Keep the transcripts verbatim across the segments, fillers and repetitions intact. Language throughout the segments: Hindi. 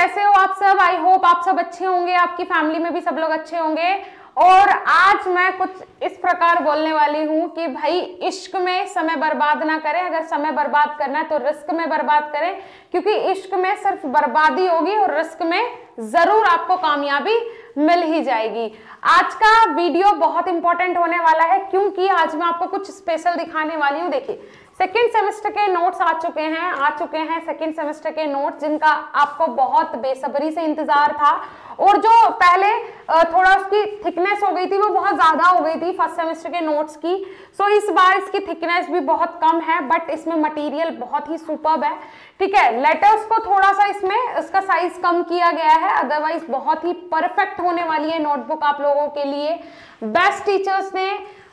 कैसे हो आप सब। आई होप आप सब अच्छे होंगे, आपकी फैमिली में भी सब लोग अच्छे होंगे। और आज मैं कुछ इस प्रकार बोलने वाली हूँ कि भाई इश्क में समय बर्बाद ना करें। अगर समय बर्बाद करना है तो रिस्क में बर्बाद करें, क्योंकि इश्क में सिर्फ बर्बादी होगी और रिस्क में जरूर आपको कामयाबी मिल ही जाएगी। आज का वीडियो बहुत इंपॉर्टेंट होने वाला है, क्योंकि आज मैं आपको कुछ स्पेशल दिखाने वाली हूँ। देखिए, सेकेंड सेमेस्टर के नोट्स आ चुके हैं आ चुके हैं सेकेंड सेमेस्टर के नोट्स, जिनका आपको बहुत बेसब्री से इंतजार था। और जो पहले थोड़ा उसकी थिकनेस हो गई थी, वो बहुत ज़्यादा हो गई थी फर्स्ट सेमेस्टर के नोट्स की। सो इस बार इसकी थिकनेस भी बहुत कम है, बट इसमें मटेरियल बहुत ही सुपर्ब है। ठीक है, लेटर्स को थोड़ा सा इसमें इसका साइज कम किया गया है, अदरवाइज बहुत ही परफेक्ट होने वाली है नोटबुक आप लोगों के लिए। बेस्ट टीचर्स ने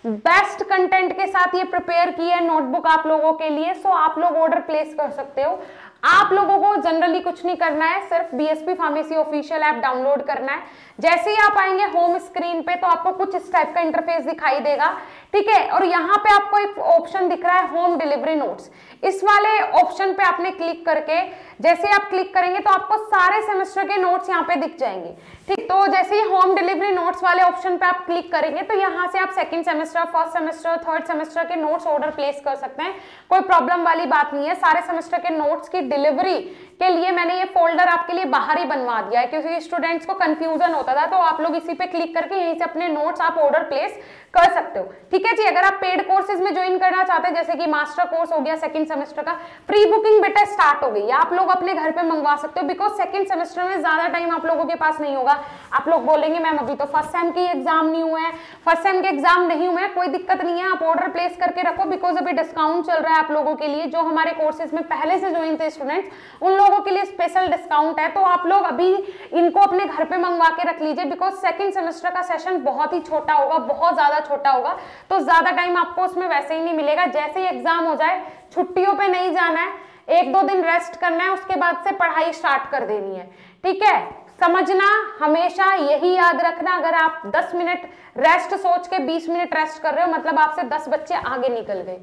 बेस्ट कंटेंट के साथ ये प्रिपेयर की है नोटबुक आप लोगों के लिए। सो आप लोग ऑर्डर प्लेस कर सकते हो। आप लोगों को जनरली कुछ नहीं करना है, सिर्फ BSP pharmacy official app download करना है। जैसे ही आप आएंगे होम स्क्रीन पे, तो आपको कुछ इस टाइप का इंटरफेस दिखाई देगा। ठीक है, और यहाँ पे आपको एक ऑप्शन दिख रहा है होम डिलीवरी नोट्स। इस वाले ऑप्शन पे आपने क्लिक करके, जैसे आप क्लिक करेंगे तो आपको सारे सेमेस्टर के नोट्स यहाँ पे दिख जाएंगे। ठीक, तो जैसे ही होम डिलीवरी नोट्स वाले ऑप्शन पे आप क्लिक करेंगे, तो यहाँ से आप second semester, first semester, third semester के नोट्स ऑर्डर प्लेस कर सकते हैं। कोई प्रॉब्लम वाली बात नहीं है। सारे सेमेस्टर के नोट्स की डिलीवरी के लिए मैंने ये फोल्डर आपके लिए बाहर ही बनवा दिया है, क्योंकि स्टूडेंट्स को कंफ्यूजन होता था। तो आप लोग इसी पे क्लिक करके यहीं से अपने नोट्स आप ऑर्डर प्लेस कर सकते हो। ठीक है जी, अगर आप पेड कोर्सेज में ज्वाइन करना चाहते हैं, जैसे कि मास्टर कोर्स हो गया सेकंड सेमेस्टर का, प्री बुकिंग बेटा स्टार्ट हो गई। आप लोग अपने घर पे मंगवा सकते हो, बिकॉज सेकंड सेमेस्टर में ज्यादा टाइम आप लोगों के पास नहीं होगा। आप लोग बोलेंगे मैम अभी तो फर्स्ट सेम के एग्जाम नहीं हुए हैं, फर्स्ट सेम के एग्जाम नहीं हुए हैं। कोई दिक्कत नहीं है, आप ऑर्डर प्लेस करके रखो, बिकॉज अभी डिस्काउंट चल रहा है आप लोगों के लिए। जो हमारे कोर्सेज में पहले से ज्वाइन थे स्टूडेंट्स, उन लोगों के लिए स्पेशल डिस्काउंट है। तो आप लोग अभी इनको अपने घर पे मंगवा के रख लीजिए, बिकॉज सेकंड सेमेस्टर का सेशन बहुत ही छोटा होगा, बहुत ज्यादा छोटा होगा। तो ज्यादा टाइम आपको उसमें वैसे ही नहीं मिलेगा। जैसे ही एग्जाम हो जाए, छुट्टियों पे नहीं जाना है, एक दो दिन रेस्ट करना है, उसके बाद से पढ़ाई स्टार्ट कर देनी है। ठीक है, समझना, हमेशा यही याद रखना। अगर आप दस मिनट रेस्ट सोच के बीस मिनट रेस्ट कर रहे हो, मतलब आपसे दस बच्चे आगे निकल गए।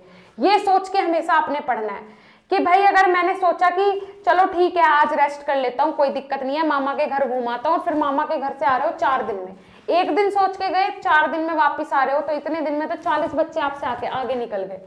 ये सोच के हमेशा आपने पढ़ना है कि भाई अगर मैंने सोचा कि चलो ठीक है आज रेस्ट कर लेता हूँ, कोई दिक्कत नहीं है, मामा के घर घूमाता हूँ, फिर मामा के घर से आ रहे हो चार दिन में, एक दिन सोच के गए, चार दिन में वापस आ रहे हो, तो इतने दिन में तो चालीस बच्चे आपसे आके आगे निकल गए।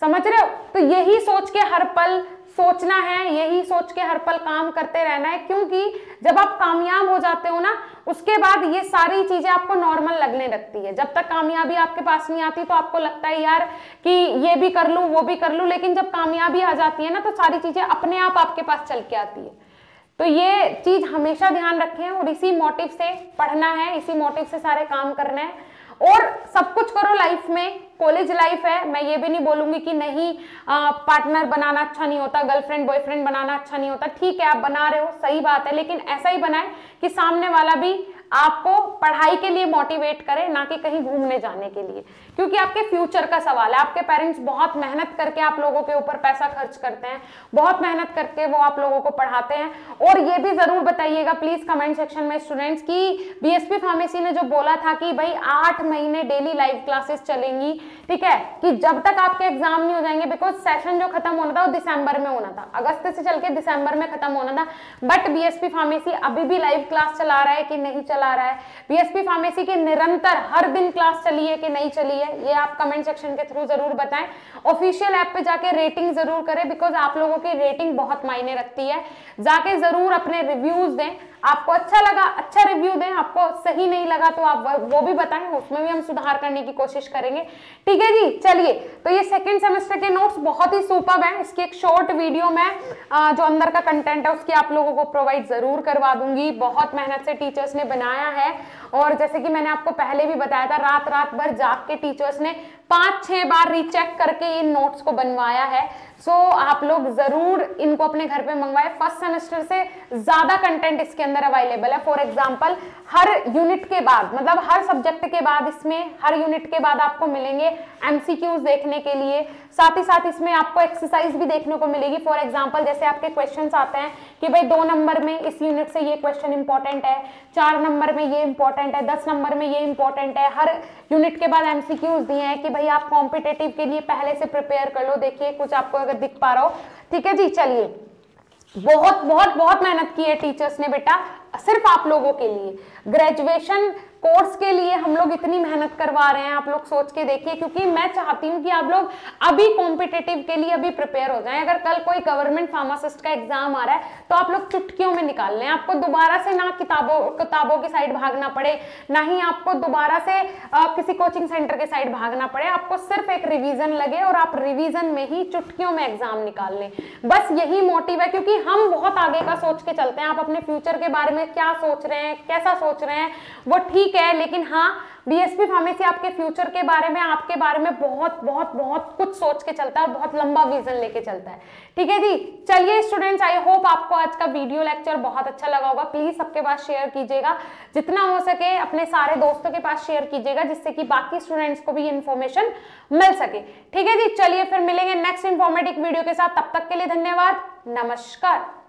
समझ रहे हो? तो यही सोच के हर पल सोचना है, यही सोच के हर पल काम करते रहना है, क्योंकि जब आप कामयाब हो जाते हो ना, उसके बाद ये सारी चीजें आपको नॉर्मल लगने लगती है। जब तक कामयाबी आपके पास नहीं आती तो आपको लगता है यार कि ये भी कर लूँ वो भी कर लूँ, लेकिन जब कामयाबी आ जाती है ना, तो सारी चीजें अपने आप आपके पास चल के आती है। तो ये चीज हमेशा ध्यान रखें, और इसी मोटिव से पढ़ना है, इसी मोटिव से सारे काम करना है। और सब कुछ करो लाइफ में, कॉलेज लाइफ है, मैं ये भी नहीं बोलूंगी कि नहीं पार्टनर बनाना अच्छा नहीं होता, गर्लफ्रेंड बॉयफ्रेंड बनाना अच्छा नहीं होता। ठीक है, आप बना रहे हो, सही बात है, लेकिन ऐसा ही बनाए कि सामने वाला भी आपको पढ़ाई के लिए मोटिवेट करे, ना कि कहीं घूमने जाने के लिए, क्योंकि आपके फ्यूचर का सवाल है। आपके पेरेंट्स बहुत मेहनत करके आप लोगों के ऊपर पैसा खर्च करते हैं, बहुत मेहनत करके वो आप लोगों को पढ़ाते हैं। और ये भी ज़रूर बताइएगा प्लीज़ कमेंट सेक्शन में स्टूडेंट्स कि बीएसपी फार्मेसी ने जो बोला था कि भाई आठ महीने डेली लाइव क्लासेस चलेंगी, ठीक है, कि जब तक आपके एग्जाम नहीं हो जाएंगे, बिकॉज सेशन जो खत्म होना था वो दिसंबर में होना था, अगस्त से चल के दिसंबर में खत्म होना था, बट बीएसपी फार्मेसी अभी भी लाइव क्लास चला रहा है कि नहीं चला आ रहा है। बीएसपी फार्मेसी के निरंतर हर दिन क्लास चली है कि नहीं चली है, ये आप कमेंट सेक्शन के थ्रू जरूर बताएं। ऑफिशियल ऐप पे जाके रेटिंग जरूर करें, बिकॉज आप लोगों की रेटिंग बहुत मायने रखती है। जाके जरूर अपने रिव्यूज दें, आपको अच्छा लगा अच्छा रिव्यू दें, आपको सही नहीं लगा तो आप वो भी बताएं, उसमें भी हम सुधार करने की कोशिश करेंगे। ठीक है जी, चलिए, तो ये सेकंड सेमेस्टर के नोट्स बहुत ही सुपर्ब हैं। इसकी एक शॉर्ट वीडियो में जो अंदर का कंटेंट है उसकी आप लोगों को प्रोवाइड जरूर करवा दूंगी। बहुत मेहनत से टीचर्स ने बनाया है, और जैसे कि मैंने आपको पहले भी बताया था, रात रात भर जाग के टीचर्स ने पाँच छः बार रीचेक करके इन नोट्स को बनवाया है। सो so, आप लोग ज़रूर इनको अपने घर पे मंगवाएं। फर्स्ट सेमेस्टर से ज़्यादा कंटेंट इसके अंदर अवेलेबल है। फॉर एग्जांपल, हर यूनिट के बाद, मतलब हर सब्जेक्ट के बाद, इसमें हर यूनिट के बाद आपको मिलेंगे एमसीक्यूज देखने के लिए। साथ ही साथ इसमें आपको एक्सरसाइज भी देखने को मिलेगी। फॉर एग्जांपल, जैसे आपके क्वेश्चन आते हैं कि भाई दो नंबर में इस यूनिट से ये क्वेश्चन इंपॉर्टेंट है, चार नंबर में ये इंपॉर्टेंट है, दस नंबर में ये इंपॉर्टेंट है। हर यूनिट के बाद एमसीक्यूज दिए हैं कि भाई आप कॉम्पिटेटिव के लिए पहले से प्रिपेयर कर लो। देखिए कुछ आपको दिख पा रहा हो। ठीक है जी, चलिए, बहुत बहुत बहुत मेहनत की है टीचर्स ने बेटा, सिर्फ आप लोगों के लिए। ग्रेजुएशन कोर्स के लिए हम लोग इतनी मेहनत करवा रहे हैं, आप लोग सोच के देखिए, क्योंकि मैं चाहती हूँ कि आप लोग अभी कॉम्पिटिटिव के लिए अभी प्रिपेयर हो जाएं। अगर कल कोई गवर्नमेंट फार्मासिस्ट का एग्जाम आ रहा है तो आप लोग चुटकियों में निकाल लें, आपको दोबारा से ना किताबों किताबों की साइड भागना पड़े, ना ही आपको दोबारा से आ, किसी कोचिंग सेंटर के साइड भागना पड़े। आपको सिर्फ एक रिविजन लगे और आप रिविजन में ही चुटकियों में एग्जाम निकाल लें, बस यही मोटिव है। क्योंकि हम बहुत आगे का सोच के चलते हैं, आप अपने फ्यूचर के बारे में क्या सोच रहे हैं, कैसा सोच रहे हैं, वो ठीक है, लेकिन हाँ बीएसपी फार्मेसी आपके फ्यूचर के बारे में, आपके बारे में बहुत बहुत बहुत कुछ सोच के चलता है, बहुत लंबा विजन लेके चलता है। ठीक है जी, चलिए स्टूडेंट्स, आई होप आपको आज का वीडियो लेक्चर बहुत अच्छा लगा होगा। प्लीज सबके पास शेयर कीजिएगा, जितना हो सके अपने सारे दोस्तों के पास शेयर कीजिएगा, जिससे कि बाकी स्टूडेंट्स को भी इन्फॉर्मेशन मिल सके। ठीक है जी, चलिए फिर मिलेंगे नेक्स्ट इन्फॉर्मेटिव वीडियो के साथ, तब तक के लिए धन्यवाद, नमस्कार।